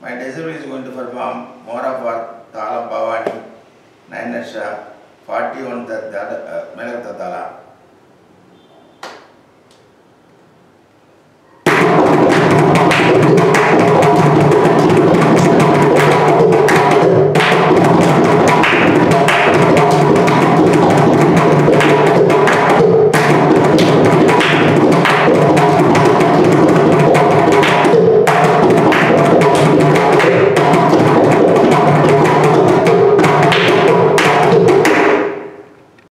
My disciple is going to perform Mora for Thalam Bhavani, Nainasha, 41th Melakta Thala.